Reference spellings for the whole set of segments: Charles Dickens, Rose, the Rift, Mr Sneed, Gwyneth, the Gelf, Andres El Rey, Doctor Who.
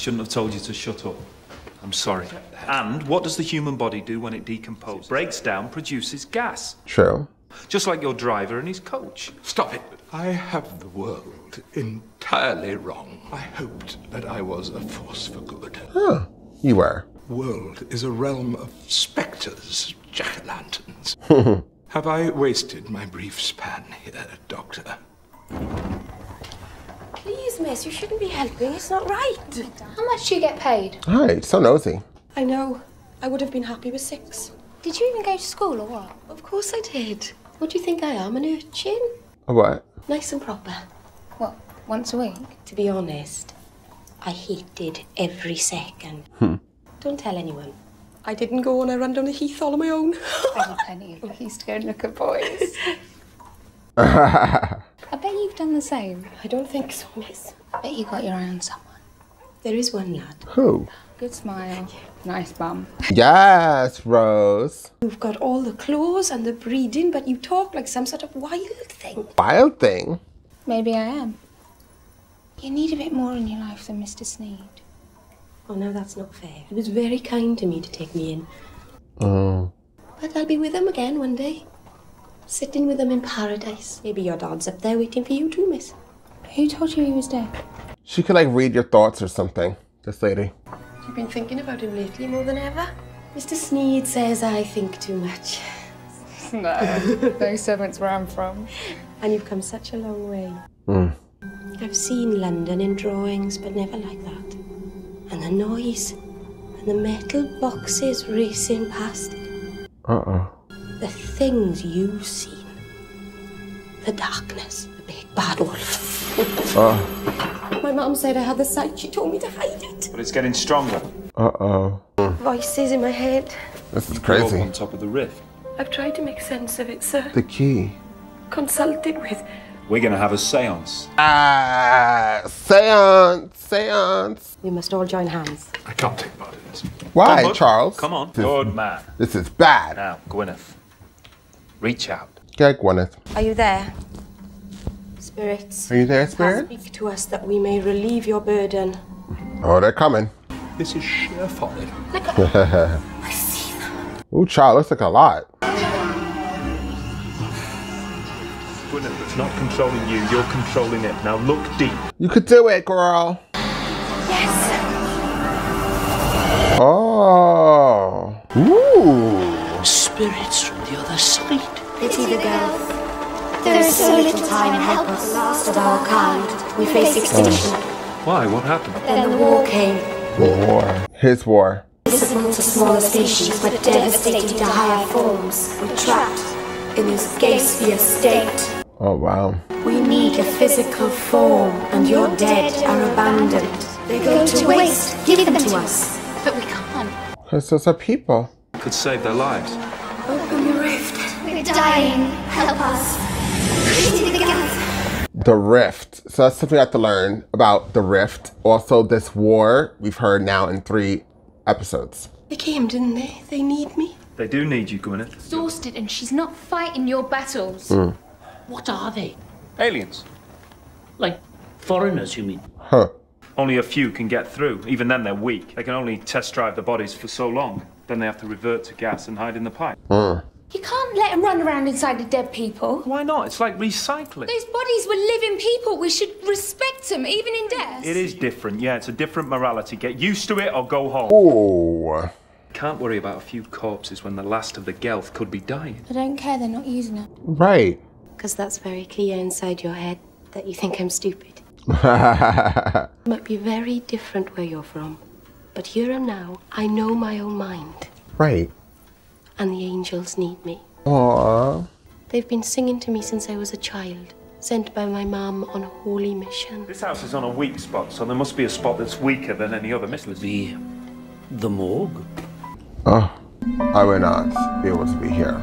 shouldn't have told you to shut up. I'm sorry. And what does the human body do when it decomposes? Breaks down, produces gas. True. Just like your driver and his coach. Stop it. I have the world entirely wrong. I hoped that I was a force for good. Huh. You were. World is a realm of spectres, jack-o'-lanterns. Have I wasted my brief span here, Doctor? Please, miss, you shouldn't be helping. It's not right. How much do you get paid? All right, so nosy. I know. I would have been happy with 6. Did you even go to school or what? Of course I did. What do you think I am, an urchin? A what? Nice and proper. What, once a week? To be honest, I hated every second. Don't tell anyone. I didn't go on a run down the heath all on my own. I had plenty of keys to go and look at boys. I bet you've done the same. I don't think so, miss. I bet you got your eye on someone. There is one lad. Who? Good smile. Yeah. Nice bum. Yes, Rose. You've got all the claws and the breeding, but you talk like some sort of wild thing. Wild thing? Maybe I am. You need a bit more in your life than Mr Sneed. Oh, no, that's not fair. He was very kind to me to take me in. Oh. But I'll be with him again one day. Sitting with him in paradise. Maybe your dad's up there waiting for you too, miss. Who told you he was dead? She could, like, read your thoughts or something, this lady. You've been thinking about him lately more than ever? Mr Sneed says I think too much. No, no servants where I'm from. And you've come such a long way. Mm. I've seen London in drawings, but never like that. And the noise, and the metal boxes racing past. Uh-oh. The things you've seen. The darkness, the big bad wolf. Oh. My mum said I had the sight, she told me to hide it. But it's getting stronger. Uh-oh. Voices in my head. This is crazy. Up on top of the rift. I've tried to make sense of it, sir. The key. Consulted with. We're going to have a seance. Ah, seance, seance. We must all join hands. I can't take part in this. Why, on, Charles? Come on. Good man. This is bad. Now, Gwyneth, reach out. Okay, Gwyneth. Are you there? Spirits. Are you there, spirit? Speak to us that we may relieve your burden. Oh, they're coming. This is sheer folly. Look at them. I see them. Ooh, Charles, looks like a lot. Gwyneth, it's not controlling you, you're controlling it. Now look deep. You could do it, girl. Yes. Oh. Ooh. Spirits from the other side. Pity the Gelf. There is so little time and help us, last of our kind. We face extinction. Why? What happened? Then the war came. The war. His war. Visible to smaller species, but devastating to higher forms. We're trapped in this gaseous state. Oh, wow. We need a physical form, and your dead are abandoned. They go to waste. Give them to us. But we can't. Because those are people. Could save their lives. Open the rift. We're dying. Help us. The rift. So that's something I have to learn about the rift. Also, this war we've heard now in 3 episodes. They came, didn't they? They need me. They do need you, Gwyneth. Exhausted, and she's not fighting your battles. Mm. What are they? Aliens. Like foreigners, you mean? Huh. Only a few can get through. Even then, they're weak. They can only test drive the bodies for so long. Then they have to revert to gas and hide in the pipe. Mm. You can't let them run around inside the dead people. Why not? It's like recycling. Those bodies were living people. We should respect them, even in death. It is different. Yeah, it's a different morality. Get used to it or go home. Oh. Can't worry about a few corpses when the last of the Gelf could be dying. I don't care, they're not using it. Right. Because that's very clear inside your head that you think I'm stupid. It might be very different where you're from, but here and now, I know my own mind. Right. And the angels need me. Aww. They've been singing to me since I was a child, sent by my mum on a holy mission. This house is on a weak spot, so there must be a spot that's weaker than any other. That would be the morgue. Oh, I will not be able to be here.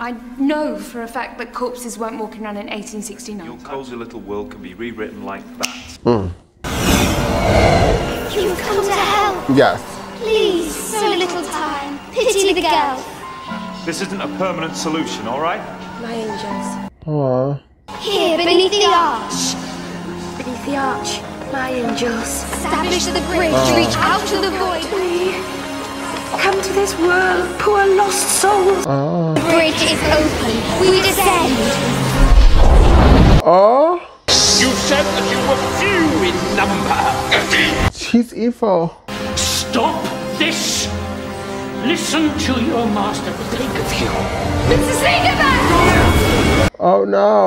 I know for a fact that corpses weren't walking around in 1869. Your cozy little world can be rewritten like that. Mm. You come to help. Yes. Please, so little time. Pity the Gelf. This isn't a permanent solution, all right? My angels. Aww. Here, beneath the arch. Beneath the arch. My angels, establish the bridge, reach out to the void. Come to this world, poor lost souls. The bridge is open. We descend. Oh. You said that you were few in number. She's evil. Stop this. Listen to your master think of you. Mr Sneed, get back! Oh no.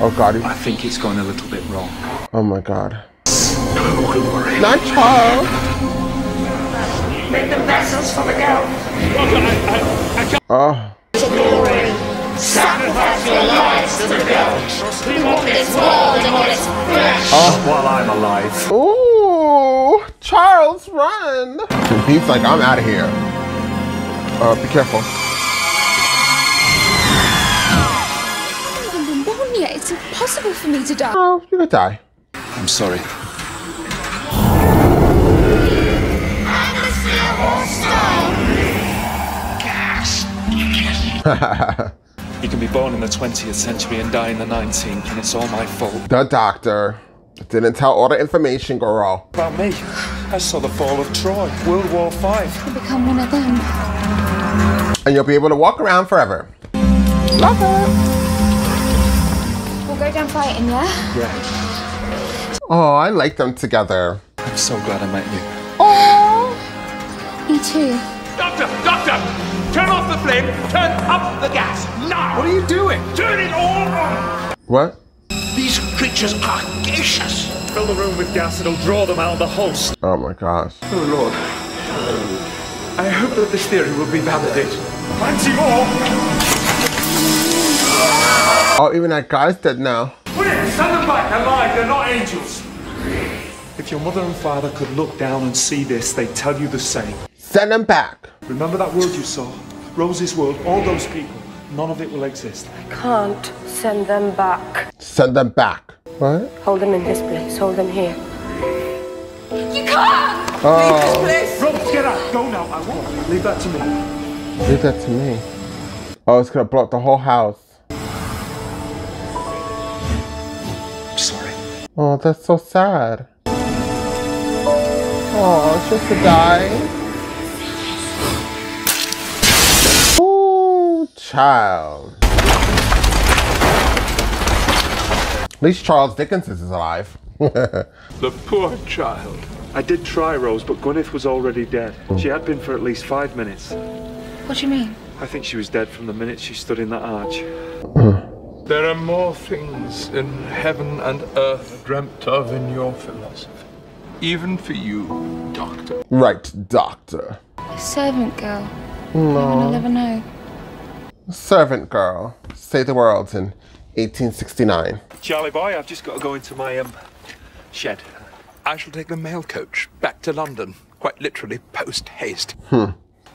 Oh god. I think he's gone a little bit wrong. Oh my god. No, don't worry. Not Charles. Make the vessels for the Gelf. Okay, I can't. Glory. Sacrifice your lives to the Gelf. We want this world and want its flesh. Oh, while I'm alive. Ooh, Charles, run. He's like, I'm out of here. Be careful. It's impossible for me to die. Oh, you're gonna die. I'm sorry. You can be born in the 20th century and die in the 19th, and it's all my fault. The doctor didn't tell all the information, girl. About me, I saw the fall of Troy, World War V. I'll become one of them. And you'll be able to walk around forever. Love it. Go down fighting, yeah? Yeah. Oh, I like them together. I'm so glad I met you. Oh, me too. Doctor, doctor, turn off the flame, turn up the gas now. What are you doing? Turn it all on. What? These creatures are gaseous. Fill the room with gas, it'll draw them out of the host. Oh my gosh. Oh Lord. I hope that this theory will be validated. Plenty more. Oh, even that guy's dead now. Put it, send them back alive, they're not angels. If your mother and father could look down and see this, they'd tell you the same. Send them back. Remember that world you saw? Rose's world, all those people. None of it will exist. I can't send them back. Send them back. What? Hold them in this place, hold them here. You can't! Oh. Leave this place! Rose, get out, go now, I won't. Leave that to me. Leave that to me. Oh, it's gonna blow up the whole house. Oh, that's so sad. Oh, it's just a die. Ooh, child. At least Charles Dickens is alive. The poor child. I did try, Rose, but Gwyneth was already dead. She had been for at least 5 minutes. What do you mean? I think she was dead from the minute she stood in that arch. There are more things in heaven and earth dreamt of in your philosophy. Even for you, Doctor. Right, Doctor. A servant girl. No. I'll never know. Servant girl. Saved the world in 1869. Charlie boy, I've just got to go into my shed. I shall take the mail coach back to London, quite literally post haste.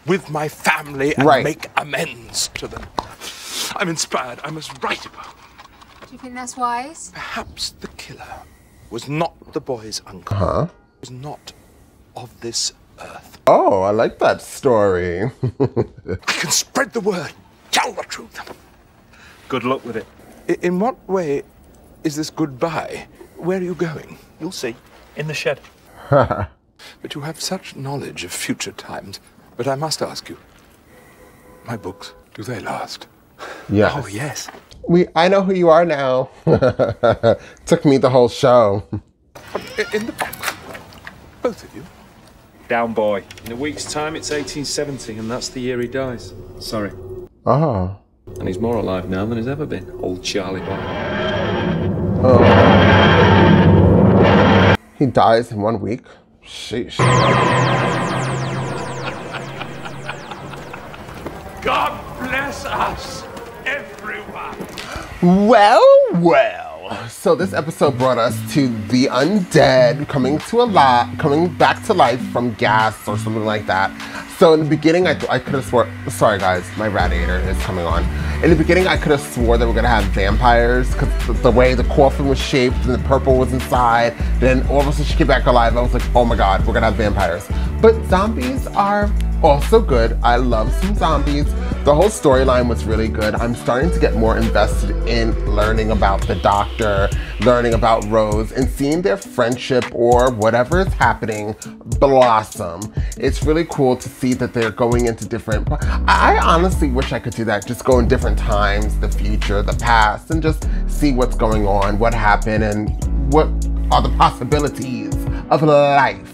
With my family and make amends to them. I'm inspired. I must write about it. Do you think that's wise? Perhaps the killer was not the boy's uncle. Huh? Was not of this earth. Oh, I like that story. I can spread the word. Tell the truth. Good luck with it. In what way is this goodbye? Where are you going? You'll see. In the shed. But you have such knowledge of future times. But I must ask you, my books, do they last? Yes. Oh, yes. I know who you are now. Took me the whole show. In the back, both of you. Down, boy. In a week's time, it's 1870, and that's the year he dies. Sorry. Oh. And he's more alive now than he's ever been, old Charlie boy. Oh. He dies in 1 week? Sheesh. God bless us. Everyone. Well. So this episode brought us to the undead coming back to life from gas or something like that. So in the beginning, I could have swore. Sorry guys, my radiator is coming on. In the beginning, I could have swore that we're gonna have vampires because the way the coffin was shaped and the purple was inside. Then all of a sudden she came back alive. I was like, oh my god, we're gonna have vampires. But zombies are also good. I love some zombies. The whole storyline was really good. I'm starting to get more invested in learning about the Doctor, learning about Rose, and seeing their friendship or whatever is happening blossom. It's really cool to see that they're going into different... I honestly wish I could do that, just go in different times, the future, the past, and just see what's going on, what happened, and what are the possibilities of life.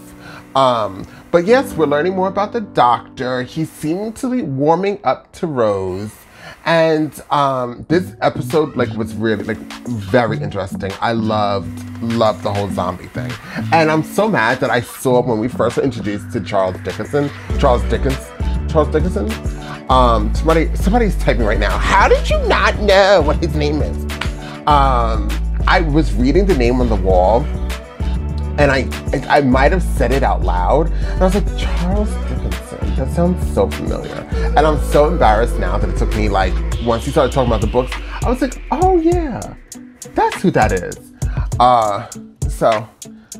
But yes, we're learning more about the Doctor. He seemed to be warming up to Rose. And this episode was really very interesting. I loved the whole zombie thing. And I'm so mad that I saw when we first were introduced to Charles Dickens. Somebody's typing right now. How did you not know what his name is? I was reading the name on the wall, and I might have said it out loud, and I was like, Charles Dickinson, that sounds so familiar. And I'm so embarrassed now that it took me, once he started talking about the books, I was like, oh yeah, that's who that is. So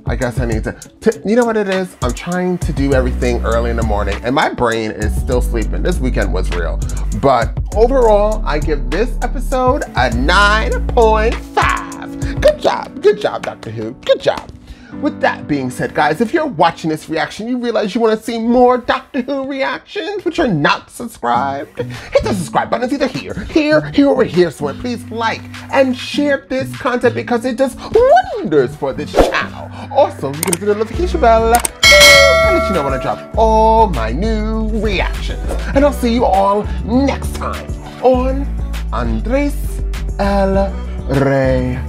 I guess I need to, you know what it is? I'm trying to do everything early in the morning, and my brain is still sleeping. This weekend was real. But overall, I give this episode a 9.5. Good job, Doctor Who, good job. With that being said, guys, if you're watching this reaction, you realize you want to see more Doctor Who reactions, but you're not subscribed, hit the subscribe button. It's either here, or here somewhere. Please like and share this content because it does wonders for this channel. Also, you can hit the notification bell and let you know when I drop all my new reactions. And I'll see you all next time on Andres El Rey.